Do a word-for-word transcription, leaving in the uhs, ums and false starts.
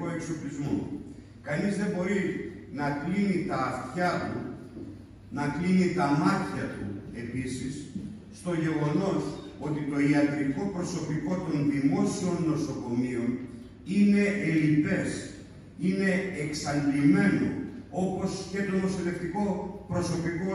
ιατρικό εξοπλισμό. Κανείς δεν μπορεί να κλείνει τα αυτιά του, να κλείνει τα μάτια του επίσης, στο γεγονός ότι το ιατρικό προσωπικό των δημόσιων νοσοκομείων είναι ελλιπές, είναι εξαντλημένο, όπως και το νοσηλευτικό προσωπικό